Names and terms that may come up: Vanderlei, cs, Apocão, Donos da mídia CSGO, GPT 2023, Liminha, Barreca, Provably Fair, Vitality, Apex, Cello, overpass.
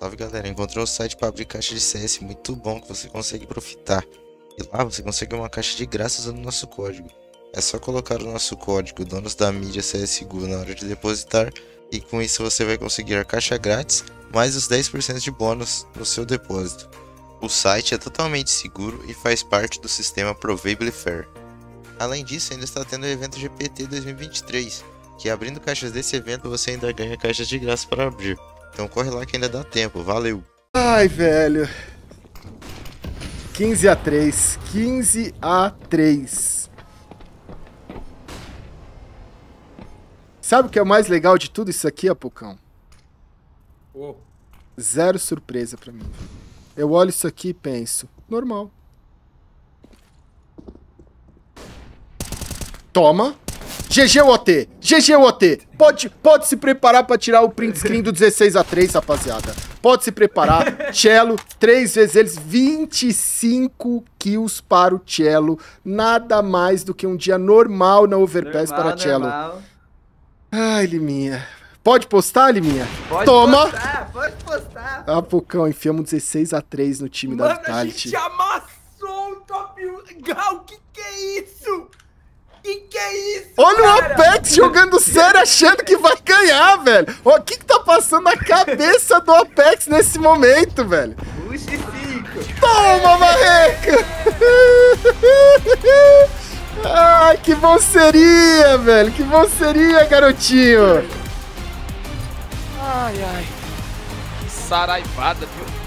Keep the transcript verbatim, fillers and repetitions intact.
Salve galera, encontrou o site para abrir caixa de C S, muito bom, que você consegue profitar. E lá você consegue uma caixa de graça usando o nosso código. É só colocar o nosso código Donos da mídia C S G O na hora de depositar, e com isso você vai conseguir a caixa grátis, mais os dez por cento de bônus no seu depósito. O site é totalmente seguro e faz parte do sistema Provably Fair. Além disso, ainda está tendo o evento G P T dois mil e vinte e três, que abrindo caixas desse evento você ainda ganha caixas de graça para abrir. Então corre lá que ainda dá tempo, valeu! Ai velho! quinze a três, quinze a três. Sabe o que é o mais legal de tudo isso aqui, Apocão? Oh. Zero surpresa pra mim. Eu olho isso aqui e penso, normal. Toma! G G O T! G G O T! Pode, pode se preparar pra tirar o print screen do dezesseis a três, rapaziada. Pode se preparar. Cello, três vezes eles, vinte e cinco kills para o Cello. Nada mais do que um dia normal na overpass normal, para Cello. Normal. Ai, Liminha. Pode postar, Liminha? Pode Toma! Postar, pode postar. Apocão, enfiamos dezesseis a três no time Mano, da Vitality. A gente amassou o top um. Gal, que que é isso? Que que é isso, Olha cara? O Apex jogando sério, achando que vai ganhar, velho. O que que tá passando na cabeça do Apex nesse momento, velho? Puxa cinco. Toma, Barreca! Ai, que bom seria, velho. Que bom seria, garotinho. Ai, ai. Que saraivada, viu?